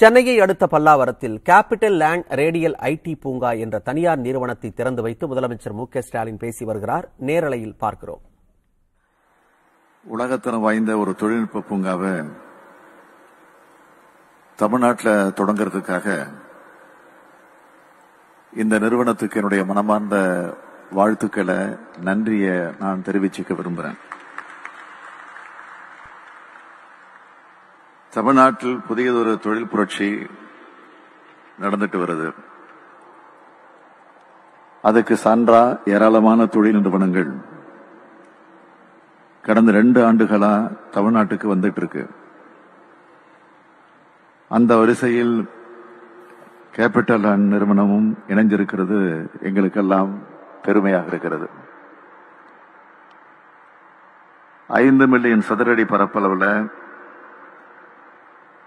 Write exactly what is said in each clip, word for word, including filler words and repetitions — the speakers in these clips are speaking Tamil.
சென்னையை அடுத்த பல்லாவரத்தில் கேபிட்டல் லேண்ட் ரேடியல் ஐடி பூங்கா என்ற தனியார் நிறுவனத்தை திறந்து வைத்து முதலமைச்சர் மு க ஸ்டாலின் பேசி வருகிறார். நேரலையில் பார்க்கிறோம். உலகத்தரம் வாய்ந்த ஒரு தொழில்நுட்ப பூங்காவை தமிழ்நாட்டில் தொடங்குறதுக்காக இந்த நிறுவனத்துக்கு என்னுடைய மனமார்ந்த வாழ்த்துக்களை, நன்றியை நான் தெரிவிச்சுக்க விரும்புகிறேன். தமிழ்நாட்டில் புதியதொரு தொழில் புரட்சி நடந்துட்டு வருது. அதுக்கு சான்றா ஏராளமான தொழில் நிறுவனங்கள் கடந்த ரெண்டு ஆண்டுகளா தமிழ்நாட்டுக்கு வந்துட்டு இருக்கு. அந்த வரிசையில் கேபிட்டலாண்ட் நிறுவனமும் இணைஞ்சிருக்கிறது. எங்களுக்கெல்லாம் பெருமையாக இருக்கிறது. ஐந்து மில்லியன் சதுரடி பரப்பளவில்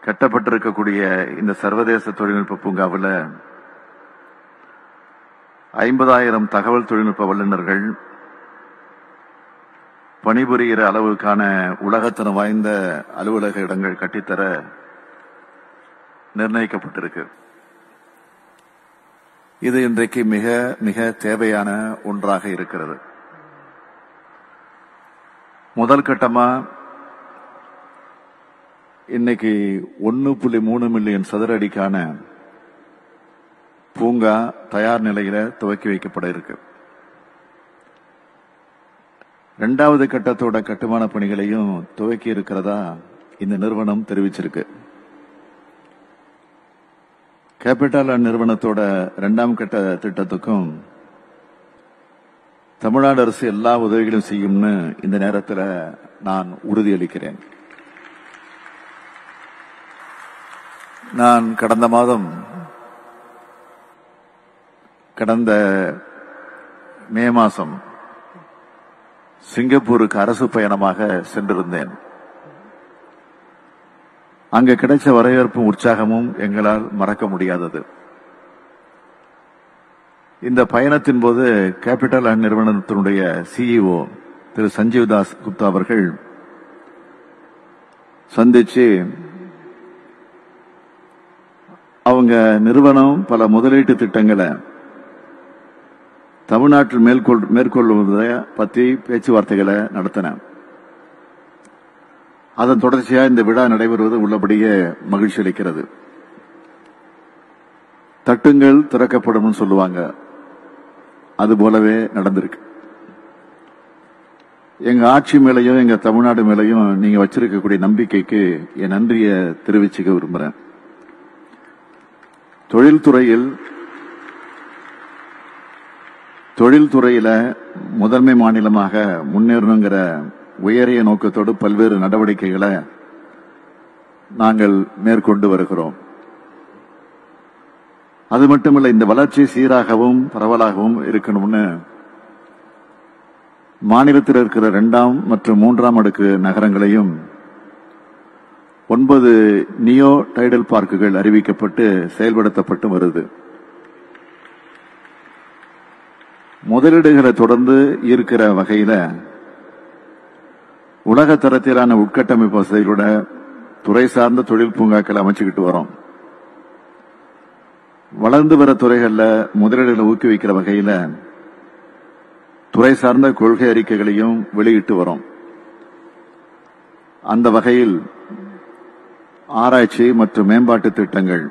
கட்டப்பட்டிருக்கக்கூடிய இந்த சர்வதேச தொழில்நுட்ப பூங்காவில் ஐம்பதாயிரம் தகவல் தொழில்நுட்ப வல்லுநர்கள் பணிபுரிகிற அளவுக்கான உலகத்தரம் வாய்ந்த அலுவலக இடங்கள் கட்டித்தர நிர்ணயிக்கப்பட்டிருக்கு. இது இன்றைக்கு மிக மிக தேவையான ஒன்றாக இருக்கிறது. முதல் கட்டமா இன்னைக்கு ஒன்று புள்ளி மூணு மில்லியன் சதுர அடிக்கான பூங்கா தயார் நிலையில துவக்கி வைக்கப்பட இருக்கு. இரண்டாவது கட்டத்தோட கட்டுமான பணிகளையும் துவக்கி இருக்கிறதா இந்த நிறுவனம் தெரிவிச்சிருக்கு. கேபிட்டலாண்ட் நிறுவனத்தோட இரண்டாம் கட்ட திட்டத்துக்கும் தமிழ்நாடு அரசு எல்லா உதவிகளும் செய்யும்னு இந்த நேரத்தில் நான் உறுதியளிக்கிறேன். நான் கடந்த மாதம் கடந்த மே மாதம் சிங்கப்பூருக்கு அரசு பயணமாக சென்றிருந்தேன். அங்கு கிடைச்ச வரவேற்பும் உற்சாகமும் எங்களால் மறக்க முடியாதது. இந்த பயணத்தின் போது கேபிட்டலாண்ட் நிறுவனத்தினுடைய சிஇஓ திரு சஞ்சீவ் தாஸ் குப்தா அவர்கள் சந்திச்சு அவங்க நிறுவனம் பல முதலீட்டு திட்டங்களை தமிழ்நாட்டில் மேற்கொள் மேற்கொள்வதை பற்றி பேச்சுவார்த்தைகளை நடத்தின. அதன் தொடர்ச்சியாக இந்த விழா நடைபெறுவது உள்ளபடியே மகிழ்ச்சி அளிக்கிறது. தட்டுங்கள் திறக்கப்படும் சொல்லுவாங்க, அதுபோலவே நடந்திருக்கு. எங்க ஆட்சி மேலையும் எங்க தமிழ்நாடு மேலையும் நீங்க வச்சிருக்கக்கூடிய நம்பிக்கைக்கு என் நன்றியை தெரிவிச்சுக்க விரும்புகிறேன். தொழில்துறையில் தொழில்துறையில முதன்மை மாநிலமாக முன்னேறணுங்கிற உயரிய நோக்கத்தோடு பல்வேறு நடவடிக்கைகளை நாங்கள் மேற்கொண்டு வருகிறோம். அது மட்டுமல்ல, இந்த வளர்ச்சி சீராகவும் பரவலாகவும் இருக்கணும்னு மாநிலத்தில் இருக்கிற இரண்டாம் மற்றும் மூன்றாம் அடுக்கு நகரங்களையும் ஒன்பது நியோ டைடல் பார்க்குகள் அறிவிக்கப்பட்டு செயல்படுத்தப்பட்டு வருது. முதலீடுகளை தொடர்ந்து ஈர்க்கிற வகையில் உலக தரத்திலான உட்கட்டமைப்பு வசதிகளோட துறை சார்ந்த தொழில் பூங்காக்களை அமைச்சுக்கிட்டு வரோம். வளர்ந்து வர துறைகளில் முதலீடுகளை ஊக்குவிக்கிற வகையில் துறை சார்ந்த கொள்கை அறிக்கைகளையும் வெளியிட்டு வரோம். அந்த வகையில் ஆராய்ச்சி மற்றும் மேம்பாட்டு திட்டங்கள்,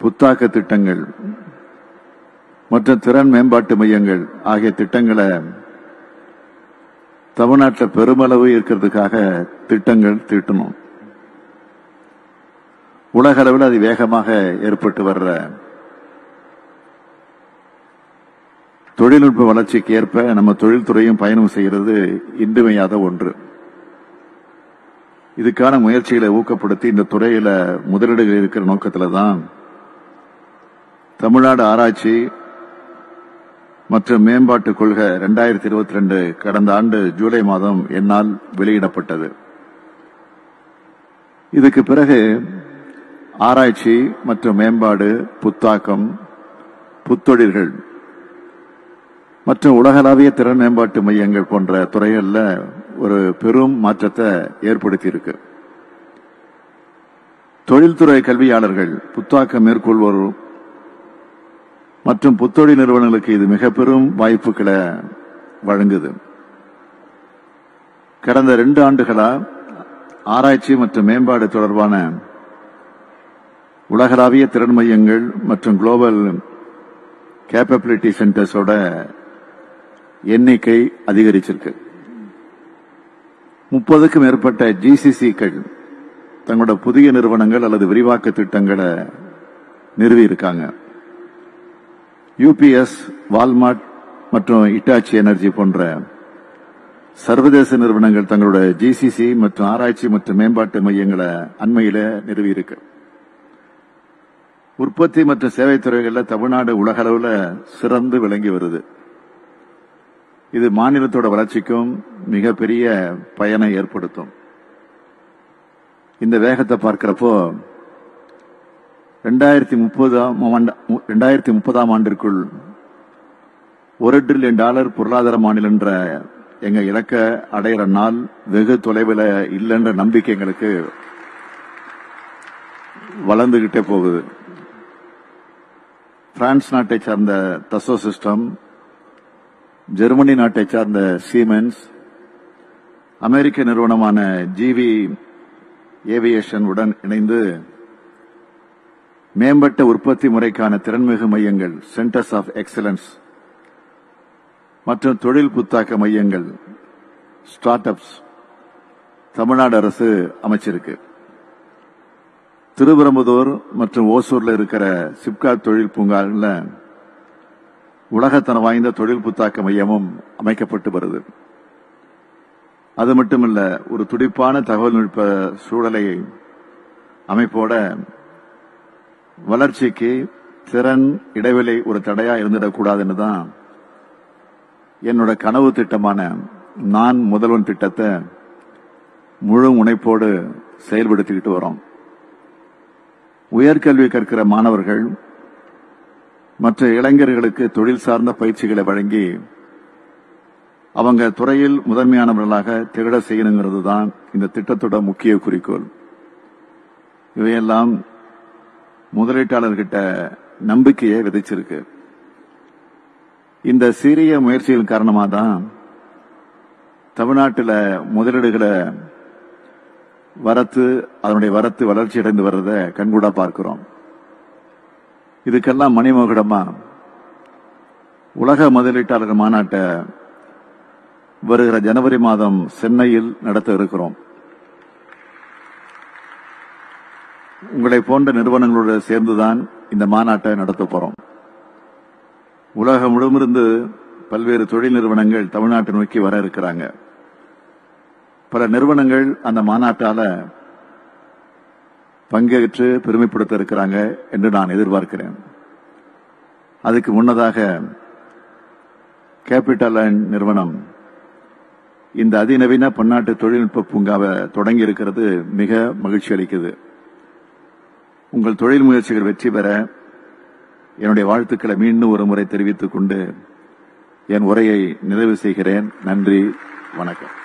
புத்தாக்க திட்டங்கள் மற்றும் திறன் மேம்பாட்டு மையங்கள் ஆகிய திட்டங்களை தமிழ்நாட்டில் பெருமளவு இருக்கிறதுக்காக திட்டங்கள் தீட்டணும். உலக அளவில் அது வேகமாக ஏற்பட்டு வர்ற தொழில்நுட்ப வளர்ச்சிக்கு ஏற்ப நம்ம தொழில்துறையும் பயணம் செய்கிறது இன்றியமையாத ஒன்று. இதுக்கான முயற்சிகளை ஊக்கப்படுத்தி இந்த துறையில முதலீடுகள் இருக்கிற நோக்கத்தில் தான் தமிழ்நாடு ஆராய்ச்சி மற்றும் மேம்பாட்டு கொள்கை இரண்டாயிரத்தி இருபத்தி ரெண்டு கடந்த ஆண்டு ஜூலை மாதம் என்னால் வெளியிடப்பட்டது. இதுக்கு பிறகு ஆராய்ச்சி மற்றும் மேம்பாடு, புத்தாக்கம், புத்தொழில்கள் மற்றும் உலகளாவிய திறன் மேம்பாட்டு மையங்கள் போன்ற துறைகளில் ஒரு பெரும் மாற்றத்தை ஏற்படுத்தியிருக்கு. தொழில்துறை கல்வியாளர்கள், புத்தாக்கம் மேற்கொள்வோர் மற்றும் புத்தொழில் நிறுவனங்களுக்கு இது மிக பெரும் வாய்ப்புகளை வழங்குது. கடந்த ரெண்டு ஆண்டுகளா ஆராய்ச்சி மற்றும் மேம்பாடு தொடர்பான உலகளாவிய திறன் மையங்கள் மற்றும் குளோபல் கேப்பபிலிட்டி சென்டர்ஸோட எண்ணிக்கை அதிகரிச்சிருக்கு. முப்பதுக்கும் மேற்பட்ட ஜிசிசிக்கள் தங்களோட புதிய நிறுவனங்கள் அல்லது விரிவாக்க திட்டங்களை நிறுவி இருக்காங்க. யூபிஎஸ், வால்மார்ட் மற்றும் இட்டாச்சி எனர்ஜி போன்ற சர்வதேச நிறுவனங்கள் தங்களோட ஜிசிசி மற்றும் ஆராய்ச்சி மற்றும் மேம்பாட்டு மையங்களை அண்மையில நிறுவியிருக்கு. உற்பத்தி மற்றும் சேவை துறைகளில் தமிழ்நாடு உலக அளவில் சிறந்து விளங்கி வருது. இது மாநிலத்தோட வளர்ச்சிக்கும் மிகப்பெரிய பயனை ஏற்படுத்தும். இந்த வேகத்தை பார்க்கிறப்போ ரெண்டாயிரத்தி முப்பதாம் முப்பதாம் ஆண்டிற்குள் ஒரு டிரில்லியன் டாலர் பொருளாதார மாநிலம் என்ற எங்க இலக்க அடையிற நாள் வெகு தொலைவில் இல்லைன்ற நம்பிக்கை எங்களுக்கு வளர்ந்துகிட்டே போகுது. பிரான்ஸ் நாட்டை சார்ந்த தசோ சிஸ்டம், ஜெர்மனி நாட்டை சார்ந்த சீமென்ஸ், அமெரிக்க நிறுவனமான ஜிவி ஏவியேஷன் உடன் இணைந்து மேம்பட்ட உற்பத்தி முறைக்கான திறன்மிகு மையங்கள், சென்டர்ஸ் ஆஃப் எக்ஸலன்ஸ் மற்றும் தொழில் புத்தாக்க மையங்கள், ஸ்டார்ட் அப்ஸ் தமிழ்நாடு அரசு அமைச்சிருக்கு. திருவெரும்புதூர் மற்றும் ஓசூர்ல இருக்கிற சிப்காட் தொழில் பூங்காவில் உலகத்தன வாய்ந்த தொழில் புத்தாக்க மையமும் அமைக்கப்பட்டு வருது. அது மட்டுமல்ல, ஒரு துடிப்பான தகவல் நுட்ப சூழலை அமைப்போட வளர்ச்சிக்கு திறன் இடைவெளி ஒரு தடையா இருந்துடக்கூடாதுன்னு தான் என்னோட கனவு திட்டமான நான் முதல்வன் திட்டத்தை முழு முனைப்போடு செயல்படுத்திக்கிட்டு வரோம். உயர்கல்வி கற்கிற மாணவர்கள் மற்ற இளைஞர்களுக்கு தொழில் சார்ந்த பயிற்சிகளை வழங்கி அவங்க துறையில் முதன்மையானவர்களாக திகழ செய்யணுங்கிறது தான் இந்த திட்டத்தோட முக்கிய குறிக்கோள். இவையெல்லாம் முதலீட்டாளர்கிட்ட நம்பிக்கையை விதைச்சிருக்கு. இந்த சிறிய முயற்சியின் காரணமாக தான் தமிழ்நாட்டில் முதலீடுகளை வரத்து அதனுடைய வரத்து வளர்ச்சி அடைந்து வர்றதை கண்கூடா பார்க்கிறோம். இதுக்கெல்லாம் மணிமகுடமா உலக முதலீட்டாளர் மாநாட்டை வருகிற ஜனவரி மாதம் சென்னையில் நடத்த இருக்கிறோம். உங்களை போன்ற நிறுவனங்களோடு சேர்ந்துதான் இந்த மாநாட்டை நடத்த போறோம். உலகம் முழுமிருந்து பல்வேறு தொழில் நிறுவனங்கள் தமிழ்நாட்டை நோக்கி வர இருக்கிறாங்க. பல நிறுவனங்கள் அந்த மாநாட்டால பங்கேற்று பெருமைப்படுத்த இருக்கிறாங்க என்று நான் எதிர்பார்க்கிறேன். அதுக்கு முன்னதாக கேபிட்டாலேண்ட் நிறுவனம் இந்த அதிநவீன பன்னாட்டு தொழில்நுட்ப பூங்காவை தொடங்கி இருக்கிறது மிக மகிழ்ச்சி அளிக்குது. உங்கள் தொழில் முயற்சிகள் வெற்றி பெற என்னுடைய வாழ்த்துக்களை மீண்டும் ஒரு முறை தெரிவித்துக் கொண்டு என் உரையை நிறைவு செய்கிறேன். நன்றி, வணக்கம்.